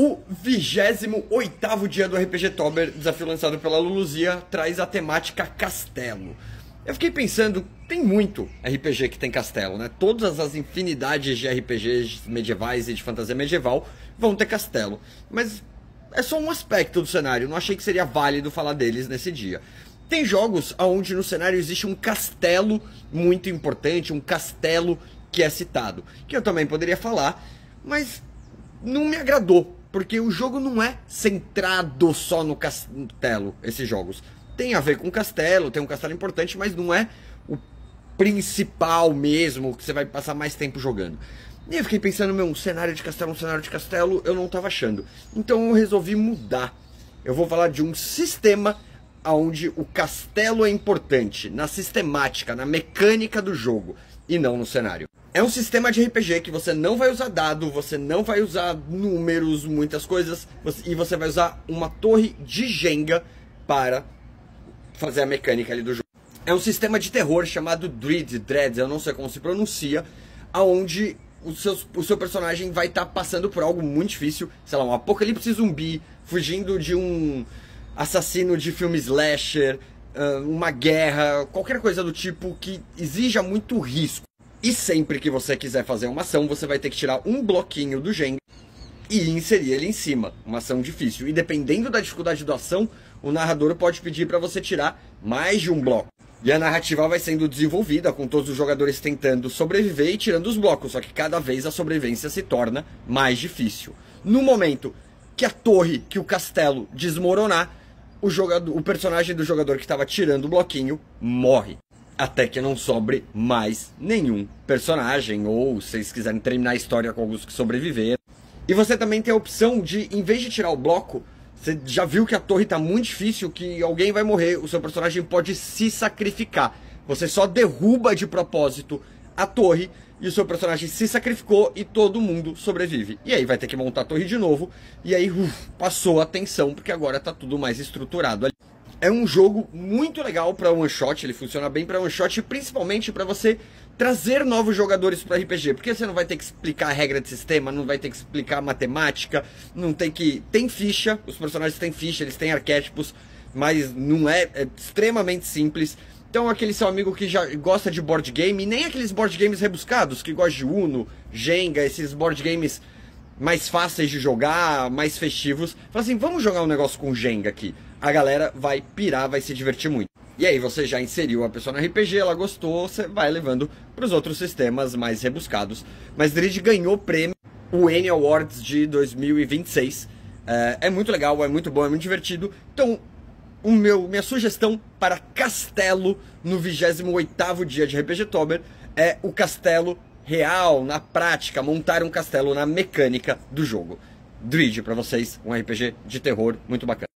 O 28º dia do RPGtober, desafio lançado pela ALuluzinha, traz a temática castelo. Eu fiquei pensando, tem muito RPG que tem castelo, né? Todas as infinidades de RPGs medievais e de fantasia medieval vão ter castelo. Mas é só um aspecto do cenário, não achei que seria válido falar deles nesse dia. Tem jogos onde no cenário existe um castelo muito importante, um castelo que é citado, que eu também poderia falar, mas não me agradou. Porque o jogo não é centrado só no castelo, esses jogos. Tem a ver com castelo, tem um castelo importante, mas não é o principal mesmo, que você vai passar mais tempo jogando. E eu fiquei pensando, meu, um cenário de castelo, eu não tava achando. Então eu resolvi mudar. Eu vou falar de um sistema onde o castelo é importante, na sistemática, na mecânica do jogo, e não no cenário. É um sistema de RPG que você não vai usar dado, você não vai usar números, muitas coisas, e você vai usar uma torre de Jenga para fazer a mecânica ali do jogo. É um sistema de terror chamado Dread, eu não sei como se pronuncia, aonde o seu personagem vai estar passando por algo muito difícil, sei lá, um apocalipse zumbi, fugindo de um assassino de filme slasher, uma guerra, qualquer coisa do tipo que exija muito risco. E sempre que você quiser fazer uma ação, você vai ter que tirar um bloquinho do Jenga e inserir ele em cima. Uma ação difícil. E dependendo da dificuldade da ação, o narrador pode pedir para você tirar mais de um bloco. E a narrativa vai sendo desenvolvida com todos os jogadores tentando sobreviver e tirando os blocos. Só que cada vez a sobrevivência se torna mais difícil. No momento que a torre, que o castelo desmoronar, o personagem do jogador que estava tirando o bloquinho morre. Até que não sobre mais nenhum personagem, ou se vocês quiserem terminar a história com alguns que sobreviveram. E você também tem a opção de, em vez de tirar o bloco, você já viu que a torre está muito difícil, que alguém vai morrer, o seu personagem pode se sacrificar. Você só derruba de propósito a torre, e o seu personagem se sacrificou, e todo mundo sobrevive. E aí vai ter que montar a torre de novo, e aí passou a tensão, porque agora está tudo mais estruturado ali. É um jogo muito legal para one shot, ele funciona bem para one shot, principalmente para você trazer novos jogadores para RPG, porque você não vai ter que explicar a regra de sistema, não vai ter que explicar a matemática, não tem que... Tem ficha, os personagens têm ficha, eles têm arquétipos, mas não é, é extremamente simples. Então aquele seu amigo que já gosta de board game, e nem aqueles board games rebuscados, que gosta de Uno, Jenga, esses board games mais fáceis de jogar, mais festivos, fala assim, vamos jogar um negócio com Jenga aqui. A galera vai pirar, vai se divertir muito. E aí você já inseriu a pessoa no RPG, ela gostou, você vai levando para os outros sistemas mais rebuscados. Mas Dread ganhou o prêmio, o N Awards de 2026. É muito legal, é muito bom, é muito divertido. Então, minha sugestão para castelo no 28º dia de RPGtober é o castelo real, na prática, montar um castelo na mecânica do jogo. Dread para vocês, um RPG de terror muito bacana.